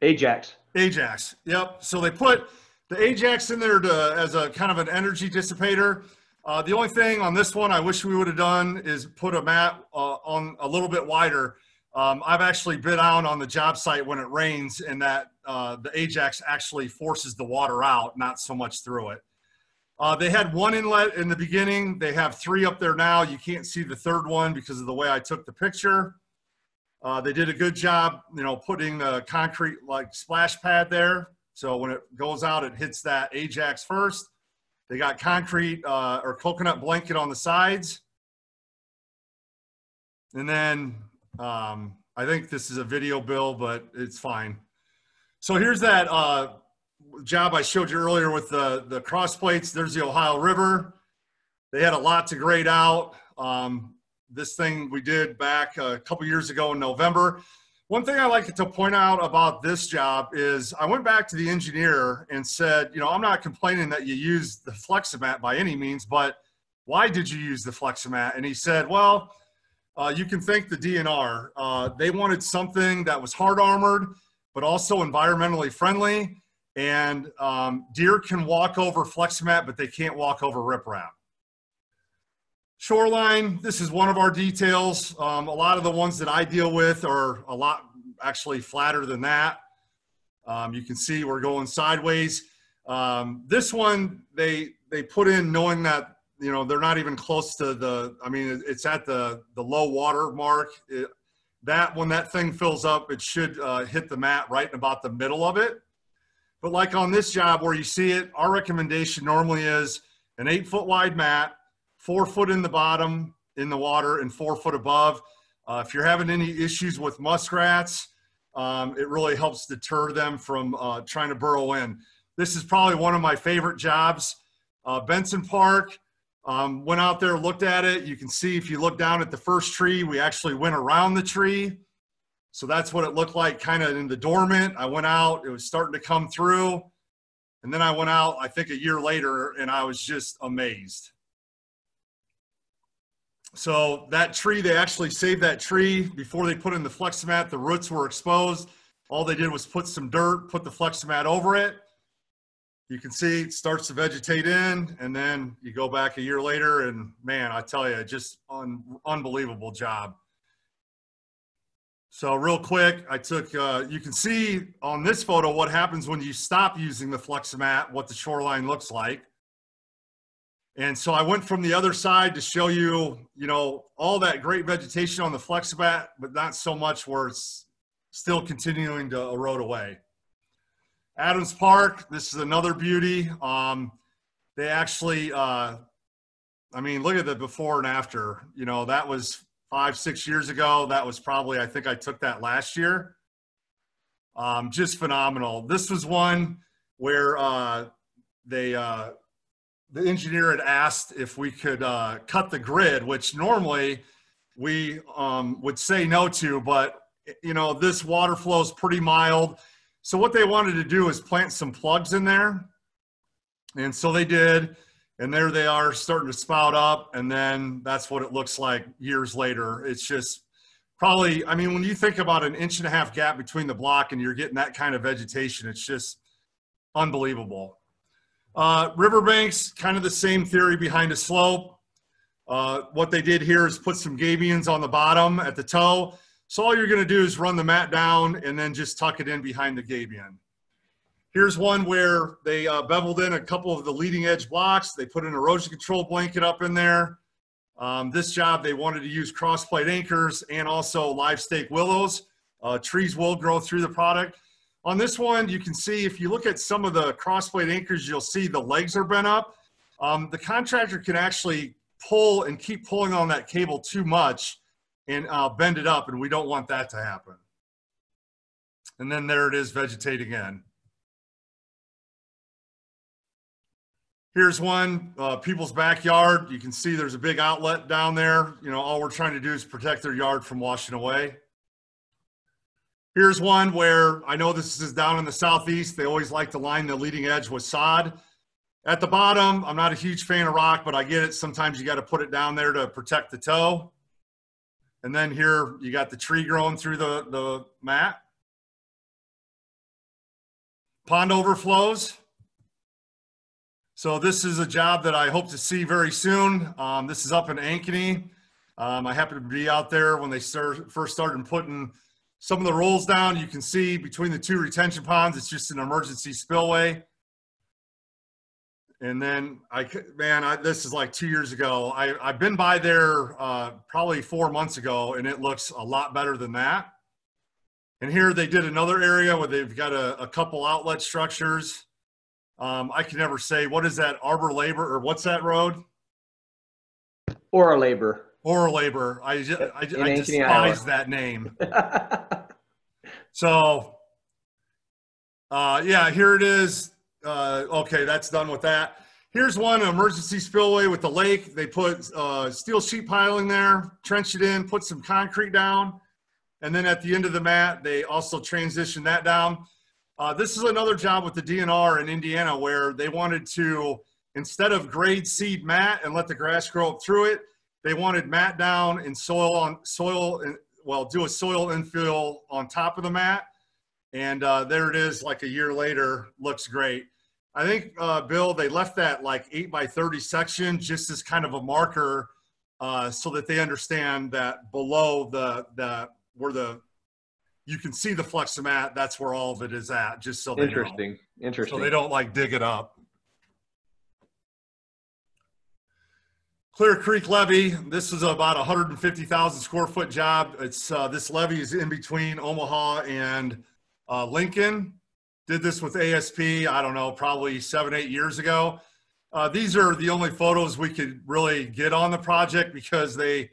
A-Jacks. A-Jacks, yep. So they put the A-Jacks in there as a kind of an energy dissipator. The only thing on this one I wish we would have done is put a mat on a little bit wider. I've actually been out on the job site when it rains, and that the A-Jacks actually forces the water out, not so much through it. They had one inlet in the beginning. They have 3 up there now. You can't see the third one because of the way I took the picture. They did a good job, you know, putting the concrete like splash pad there. So when it goes out, it hits that A-Jacks first. They got concrete or coconut blanket on the sides. And then I think this is a video, Bill, but it's fine. So here's that job I showed you earlier with the cross plates. There's the Ohio River. They had a lot to grade out. This thing we did back a couple years ago in November. One thing I like to point out about this job is I went back to the engineer and said, you know, I'm not complaining that you used the Flexamat by any means, but why did you use the Flexamat? And he said, well, you can thank the DNR. They wanted something that was hard armored, but also environmentally friendly. And deer can walk over Flexamat, but they can't walk over riprap. Shoreline, this is one of our details. A lot of the ones that I deal with are a lot actually flatter than that. You can see we're going sideways. This one, they put in knowing that, you know, they're not even close to the, I mean, it's at the low water mark. That when that thing fills up, it should hit the mat right in about the middle of it. But like on this job where you see it, our recommendation normally is an 8 foot wide mat, 4 foot in the bottom in the water and 4 foot above. If you're having any issues with muskrats, it really helps deter them from trying to burrow in. This is probably one of my favorite jobs. Benson Park, went out there, looked at it. You can see if you look down at the first tree, we actually went around the tree. So that's what it looked like kind of in the dormant. I went out, it was starting to come through. And then I went out, I think a year later, and I was just amazed. So that tree, they actually saved that tree before they put in the Flexamat. The roots were exposed. All they did was put some dirt, put the Flexamat over it. You can see it starts to vegetate in, and then you go back a year later, and man, I tell you, just unbelievable job. So real quick, I took, you can see on this photo what happens when you stop using the Flexamat, what the shoreline looks like. And so I went from the other side to show you, you know, all that great vegetation on the Flexamat, but not so much where it's still continuing to erode away. Adams Park, this is another beauty. They actually, I mean, look at the before and after. You know, that was 5-6 years ago. That was probably, I think I took that last year. Just phenomenal. This was one where the engineer had asked if we could cut the grid, which normally we would say no to, but you know, this water flow is pretty mild. So what they wanted to do is plant some plugs in there. And so they did, and there they are starting to spout up. And then that's what it looks like years later. It's just probably, I mean, when you think about an 1.5-inch gap between the block and you're getting that kind of vegetation, it's just unbelievable. Riverbanks, kind of the same theory behind a slope. What they did here is put some gabions on the bottom at the toe. So all you're gonna do is run the mat down and then just tuck it in behind the gabion. Here's one where they beveled in a couple of the leading edge blocks. They put an erosion control blanket up in there. This job, they wanted to use cross-plate anchors and also live stake willows. Trees will grow through the product. On this one, you can see if you look at some of the crossplate anchors, you'll see the legs are bent up. The contractor can actually pull and keep pulling on that cable too much and bend it up, and we don't want that to happen. And then there it is vegetating in. Here's one, people's backyard. You can see there's a big outlet down there. You know, all we're trying to do is protect their yard from washing away. Here's one where I know this is down in the southeast. They always like to line the leading edge with sod. At the bottom, I'm not a huge fan of rock, but I get it. Sometimes you got to put it down there to protect the toe. And then here you got the tree growing through the mat. Pond overflows. So this is a job that I hope to see very soon. This is up in Ankeny. I happened to be out there when they first started putting some of the rolls down. You can see between the two retention ponds, it's just an emergency spillway. And then, this is like 2 years ago. I've been by there probably 4 months ago, and it looks a lot better than that. And here they did another area where they've got a couple outlet structures. I can never say, what is that, Arbor Labor, or what's that road? Oralabor. Oralabor. I despise that name. So Yeah, here it is. Okay, that's done with that. Here's one, an emergency spillway with the lake. They put steel sheet piling there, trenched it in, put some concrete down. And then at the end of the mat, they also transitioned that down. This is another job with the DNR in Indiana where they wanted to, instead of grade seed mat and let the grass grow up through it, they wanted mat down and do a soil infill on top of the mat. And there it is, like a year later, looks great. I think, Bill, they left that like 8x30 section just as kind of a marker so that they understand that below you can see the Flexamat, that's where all of it is at, just so they know. Interesting. So they don't like dig it up. Clear Creek Levee, this is about 150,000 square foot job. It's this levee is in between Omaha and Lincoln. Did this with ASP, I don't know, probably 7-8 years ago. These are the only photos we could really get on the project because they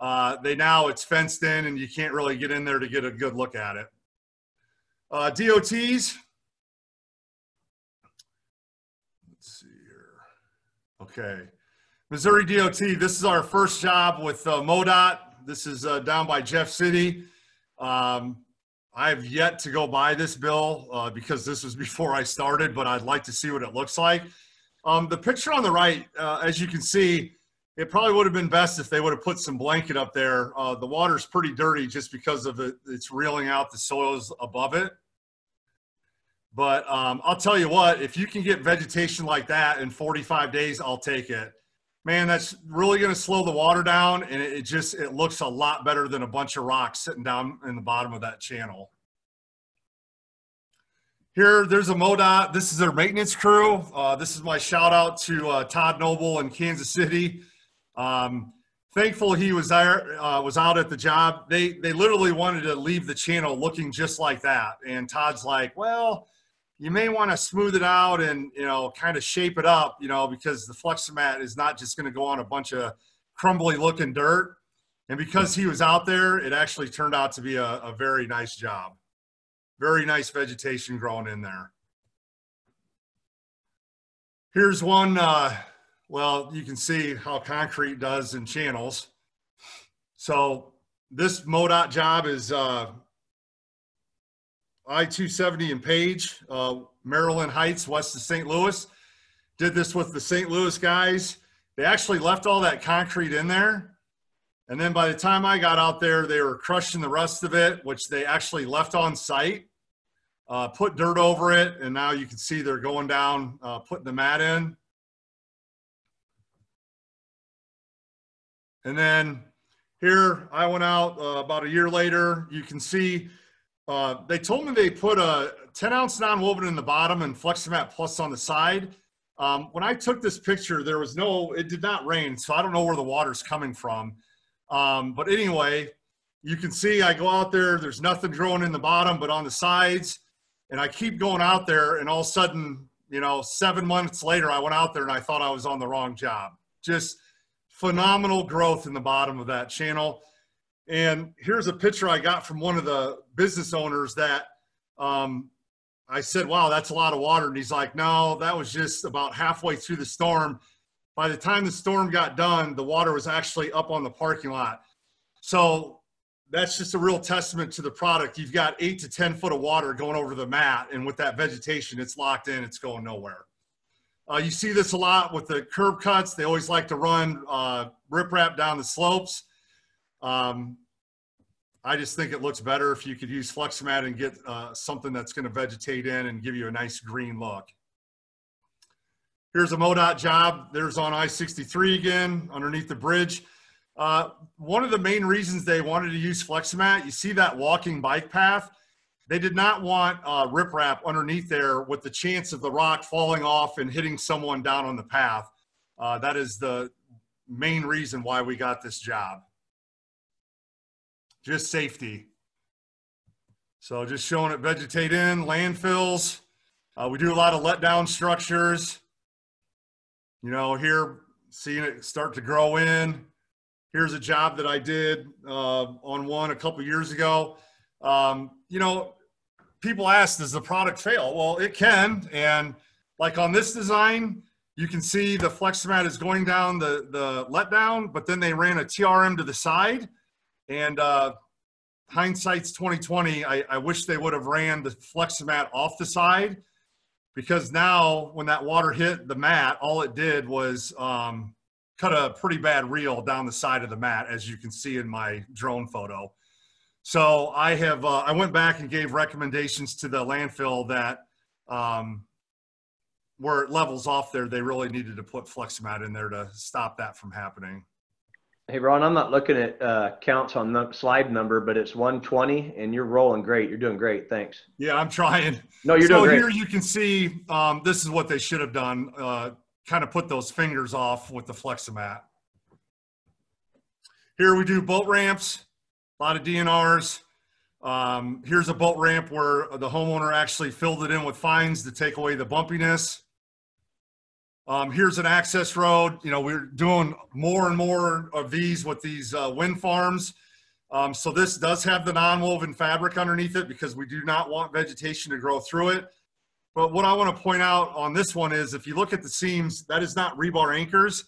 now it's fenced in and you can't really get in there to get a good look at it. DOTs. Let's see here. Okay. Missouri DOT, this is our first job with MoDOT. This is down by Jeff City. I've yet to go buy this, Bill, because this was before I started, but I'd like to see what it looks like. The picture on the right, as you can see, it probably would have been best if they would have put some blanket up there. The water's pretty dirty just because of it. It's reeling out the soils above it. But I'll tell you what, if you can get vegetation like that in 45 days, I'll take it. Man, that's really going to slow the water down, and it looks a lot better than a bunch of rocks sitting down in the bottom of that channel. Here, there's a MoDOT. This is their maintenance crew. This is my shout out to Todd Noble in Kansas City. Thankful he was there, was out at the job. They literally wanted to leave the channel looking just like that, and Todd's like, well, you may want to smooth it out and, you know, kind of shape it up, you know, because the Flexamat is not just going to go on a bunch of crumbly looking dirt. And because he was out there, it actually turned out to be a very nice job. Very nice vegetation growing in there. Here's one, well, you can see how concrete does in channels. So this MoDOT job is I-270 in Page, Maryland Heights, west of St. Louis. Did this with the St. Louis guys. They actually left all that concrete in there. And then by the time I got out there, they were crushing the rest of it, which they actually left on site, put dirt over it. And now you can see they're going down, putting the mat in. And then here I went out about a year later. You can see they told me they put a 10-ounce non-woven in the bottom and Flexamat Plus on the side. When I took this picture, there was it did not rain, so I don't know where the water's coming from. But anyway, you can see I go out there, there's nothing growing in the bottom but on the sides, and I keep going out there, and all of a sudden, you know, 7 months later, I went out there and I thought I was on the wrong job. Just phenomenal growth in the bottom of that channel. And here's a picture I got from one of the business owners that I said, wow, that's a lot of water. And he's like, no, that was just about halfway through the storm. By the time the storm got done, the water was actually up on the parking lot. So that's just a real testament to the product. You've got 8 to 10 foot of water going over the mat. And with that vegetation, it's locked in, it's going nowhere. You see this a lot with the curb cuts. They always like to run riprap down the slopes. I just think it looks better if you could use Flexamat and get something that's going to vegetate in and give you a nice green look. Here's a MoDOT job. There's on I-63 again, underneath the bridge. One of the main reasons they wanted to use Flexamat, you see that walking bike path? They did not want riprap underneath there with the chance of the rock falling off and hitting someone down on the path. That is the main reason why we got this job. Just safety. So just showing it vegetate in, landfills. We do a lot of letdown structures. You know, here, seeing it start to grow in. Here's a job that I did on one a couple years ago. You know, people ask, does the product fail? Well, it can. And like on this design, you can see the Flexamat is going down the letdown, but then they ran a TRM to the side. And hindsight's 2020, I wish they would have ran the Flexamat off the side, because now when that water hit the mat, all it did was cut a pretty bad reel down the side of the mat, as you can see in my drone photo. So I have, I went back and gave recommendations to the landfill that where it levels off there, they really needed to put Flexamat in there to stop that from happening. Hey, Ron, I'm not looking at counts on the slide number, but it's 120, and you're rolling great. You're doing great. Thanks. Yeah, I'm trying. No, you're doing great. So here you can see this is what they should have done, kind of put those fingers off with the Flexamat. Here we do boat ramps, a lot of DNRs. Here's a boat ramp where the homeowner actually filled it in with fines to take away the bumpiness. Here's an access road. You know, we're doing more and more of these with these wind farms. So this does have the non-woven fabric underneath it because we do not want vegetation to grow through it. But what I want to point out on this one is if you look at the seams, that is not rebar anchors.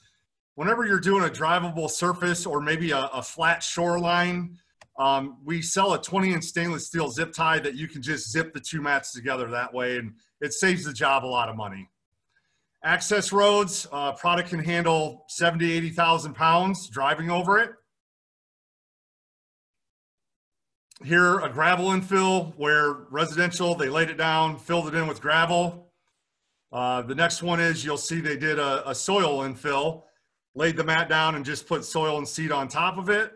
Whenever you're doing a drivable surface or maybe a flat shoreline, we sell a 20-inch stainless steel zip tie that you can just zip the two mats together that way, and it saves the job a lot of money. Access roads, product can handle 70, 80,000 pounds driving over it. Here, a gravel infill where residential, they laid it down, filled it in with gravel. The next one is you'll see they did a soil infill, laid the mat down and just put soil and seed on top of it.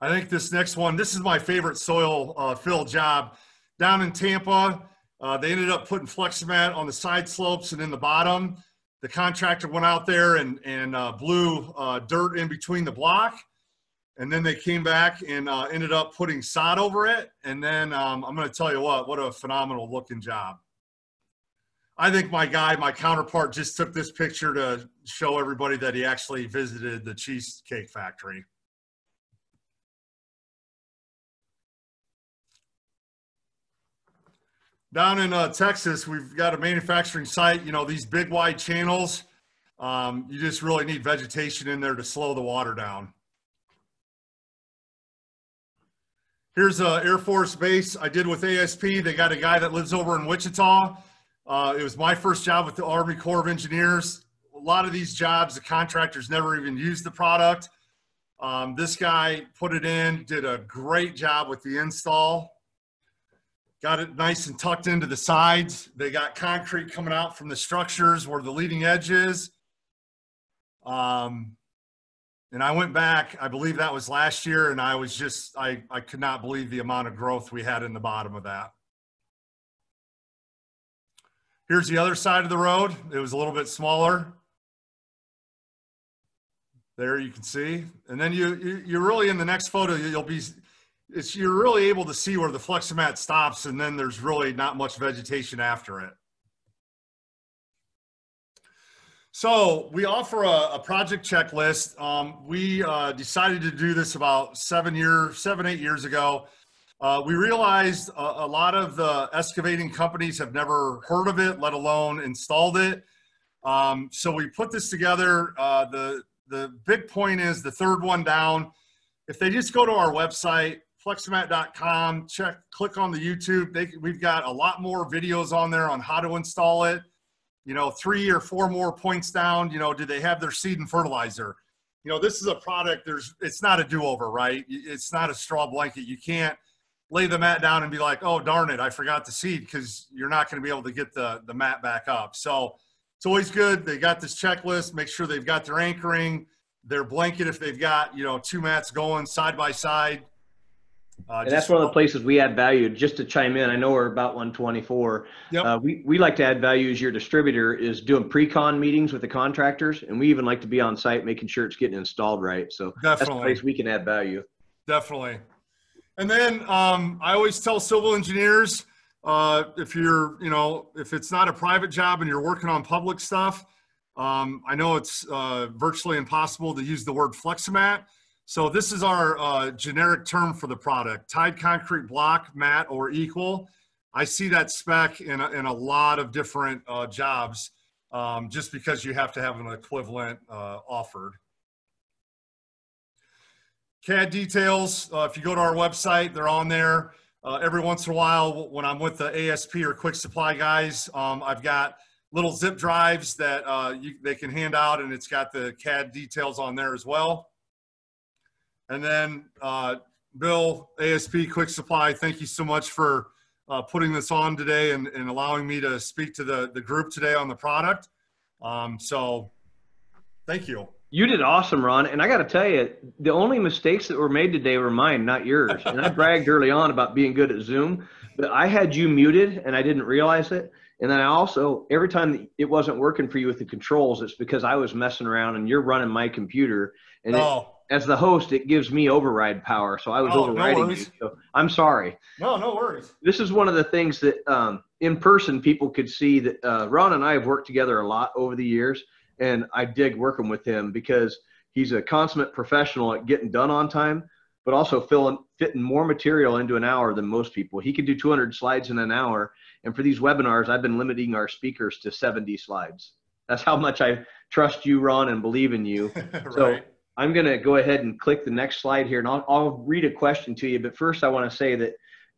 I think this next one, this is my favorite soil fill job. Down in Tampa, they ended up putting Flexamat on the side slopes and in the bottom. The contractor went out there and blew dirt in between the block. And then they came back and ended up putting sod over it. And then I'm going to tell you what a phenomenal looking job. I think my guy, my counterpart, just took this picture to show everybody that he actually visited the Cheesecake Factory. Down in Texas, we've got a manufacturing site, you know, these big wide channels. You just really need vegetation in there to slow the water down. Here's an Air Force base I did with ASP. They got a guy that lives over in Wichita. It was my first job with the Army Corps of Engineers. A lot of these jobs, the contractors never even used the product. This guy put it in, did a great job with the install. Got it nice and tucked into the sides. They got concrete coming out from the structures where the leading edge is. And I went back, I believe that was last year, and I was just, I could not believe the amount of growth we had in the bottom of that. Here's the other side of the road. It was a little bit smaller. There you can see. And then you're really in the next photo, you'll be, you're really able to see where the Flexamat stops, and then there's really not much vegetation after it. So we offer a project checklist. We decided to do this about 7, 8 years ago. We realized a lot of the excavating companies have never heard of it, let alone installed it. So we put this together. The big point is the third one down. If they just go to our website, flexamat.com, click on the YouTube. We've got a lot more videos on there on how to install it. You know, 3 or 4 more points down, you know, do they have their seed and fertilizer? You know, this is a product, it's not a do-over, right? It's not a straw blanket. You can't lay the mat down and be like, oh, darn it, I forgot the seed, because you're not going to be able to get the mat back up. So it's always good. They got this checklist, make sure they've got their anchoring, their blanket if they've got, you know, 2 mats going side by side. And that's one of the places we add value. Just to chime in, I know we're about 124. Yep. We like to add value as your distributor is doing pre-con meetings with the contractors, and we even like to be on site making sure it's getting installed right. So that's the place we can add value. Definitely. And then I always tell civil engineers, if you're, you know, if it's not a private job and you're working on public stuff, I know it's virtually impossible to use the word Flexamat. So this is our generic term for the product, tied concrete block, mat, or equal. I see that spec in a lot of different jobs just because you have to have an equivalent offered. CAD details, if you go to our website, they're on there. Every once in a while, when I'm with the ASP or Quick Supply guys, I've got little zip drives that they can hand out, and it's got the CAD details on there as well. And then Bill, ASP Quick Supply, thank you so much for putting this on today and allowing me to speak to the group today on the product. So thank you. You did awesome, Ron. And I got to tell you, the only mistakes that were made today were mine, not yours. And I bragged early on about being good at Zoom, but I had you muted and I didn't realize it. And then I also, every time it wasn't working for you with the controls, it's because I was messing around and you're running my computer. And oh. As the host, it gives me override power. So I was overriding you. So I'm sorry. No, no worries. This is one of the things that in person people could see that Ron and I have worked together a lot over the years. And I dig working with him because he's a consummate professional at getting done on time, but also fitting more material into an hour than most people. He can do 200 slides in an hour. And for these webinars, I've been limiting our speakers to 70 slides. That's how much I trust you, Ron, and believe in you. Right. So I'm going to go ahead and click the next slide here, and I'll read a question to you. But first, I want to say that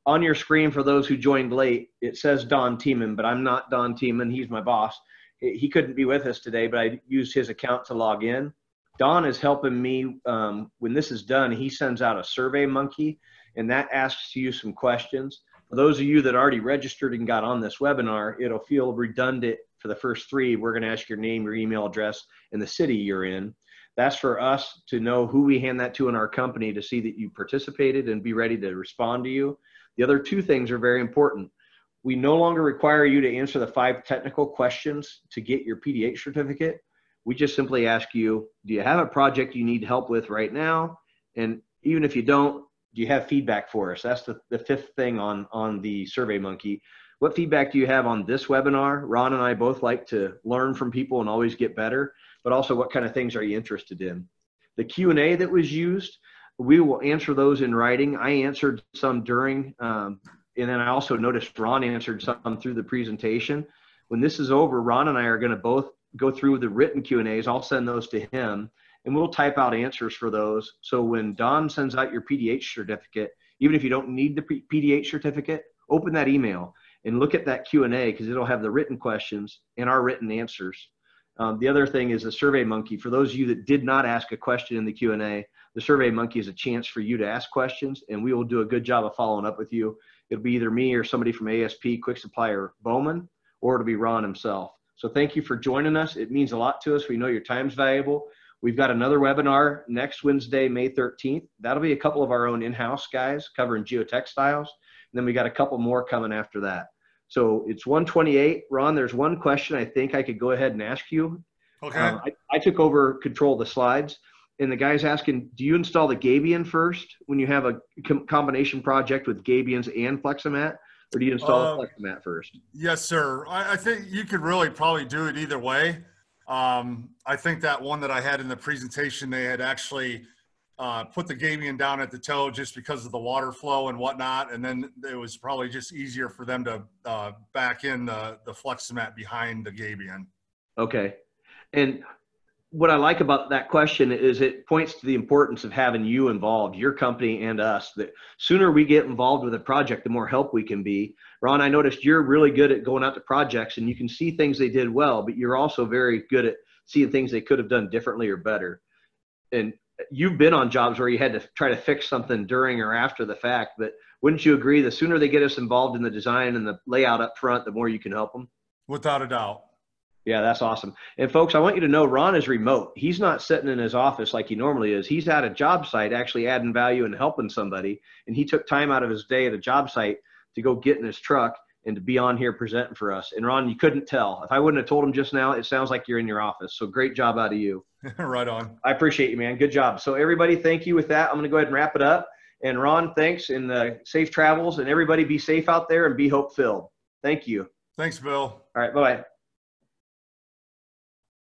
on your screen, for those who joined late, it says Don Tiemann, but I'm not Don Tiemann. He's my boss. He couldn't be with us today, but I used his account to log in. Don is helping me. When this is done, he sends out a SurveyMonkey, and that asks you some questions. For those of you that already registered and got on this webinar, it'll feel redundant for the first three. We're going to ask your name, your email address, and the city you're in. That's for us to know who we hand that to in our company to see that you participated and be ready to respond to you. The other two things are very important. We no longer require you to answer the 5 technical questions to get your PDH certificate. We just simply ask you, do you have a project you need help with right now? And even if you don't, do you have feedback for us? That's the fifth thing on the SurveyMonkey. What feedback do you have on this webinar? Ron and I both like to learn from people and always get better, but also what kind of things are you interested in? The Q&A that was used, we will answer those in writing. I answered some during, and then I also noticed Ron answered some through the presentation. When this is over, Ron and I are going to both go through the written Q&As. I'll send those to him, and we'll type out answers for those. So when Don sends out your PDH certificate, even if you don't need the PDH certificate, open that email and look at that Q&A because it'll have the written questions and our written answers. The other thing is the SurveyMonkey. For those of you that did not ask a question in the Q&A, the SurveyMonkey is a chance for you to ask questions, and we will do a good job of following up with you. It'll be either me or somebody from ASP, Quick Supply, or Bowman, or it'll be Ron himself. So thank you for joining us. It means a lot to us. We know your time's valuable. We've got another webinar next Wednesday, May 13th. That'll be a couple of our own in-house guys covering geotextiles. And then we got a couple more coming after that. So it's 1:28. Ron, there's one question I think I could go ahead and ask you. Okay. I took over control of the slides. And the guy's asking, do you install the Gabion first when you have a combination project with Gabions and Flexamat, or do you install Flexamat first? Yes, sir. I think you could really probably do it either way. I think that one that I had in the presentation, they had actually put the Gabion down at the toe just because of the water flow and whatnot. And then it was probably just easier for them to back in the Flexamat behind the Gabion. Okay. And what I like about that question is it points to the importance of having you involved, your company and us. The sooner we get involved with a project, the more help we can be. Ron, I noticed you're really good at going out to projects and you can see things they did well, but you're also very good at seeing things they could have done differently or better. And you've been on jobs where you had to try to fix something during or after the fact, but wouldn't you agree the sooner they get us involved in the design and the layout up front, the more you can help them? Without a doubt. Yeah, that's awesome. And folks, I want you to know Ron is remote. He's not sitting in his office like he normally is. He's at a job site actually adding value and helping somebody. And he took time out of his day at a job site to go get in his truck and to be on here presenting for us. And Ron, you couldn't tell. If I wouldn't have told him just now, it sounds like you're in your office. So great job out of you. Right on. I appreciate you, man. Good job. So everybody, thank you with that. I'm going to go ahead and wrap it up. And Ron, thanks, and safe travels. And everybody be safe out there and be hope-filled. Thank you. Thanks, Bill. All right, bye-bye.